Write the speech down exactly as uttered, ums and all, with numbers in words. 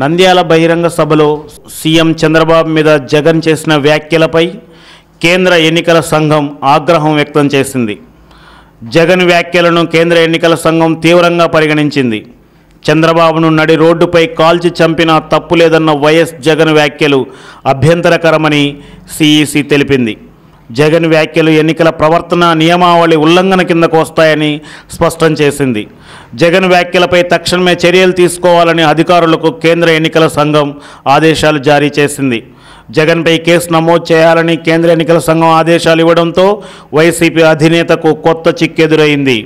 నంద్యాల బహిరంగ సభలో సీఎం చంద్రబాబు మీద జగన్ చేసిన వ్యాఖ్యలపై కేంద్ర ఎన్నికల సంఘం ఆగ్రహం వ్యక్తం చేసింది. జగన్ వ్యాఖ్యలను కేంద్ర ఎన్నికల సంఘం తీవ్రంగా పరిగణించింది. చంద్రబాబును నడి రోడ్డుపై కాల్చి చంపినా తప్పులేదన్న వైఎస్ జగన్ వ్యాఖ్యలు అభ్యంతరకరమని సీఈసీ తెలిపింది. జగన్ వ్యాఖ్యలు ఎన్నికల ప్రవర్తన నియమావళి ఉల్లంఘన కిందకు వస్తాయని స్పష్టం చేసింది. జగన్ వ్యాఖ్యలపై తక్షణమే చర్యలు తీసుకోవాలని అధికారులకు కేంద్ర ఎన్నికల సంఘం ఆదేశాలు జారీ చేసింది. జగన్పై కేసు నమోదు చేయాలని కేంద్ర ఎన్నికల సంఘం ఆదేశాలు ఇవ్వడంతో వైసీపీ అధినేతకు కొత్త చిక్కెదురైంది.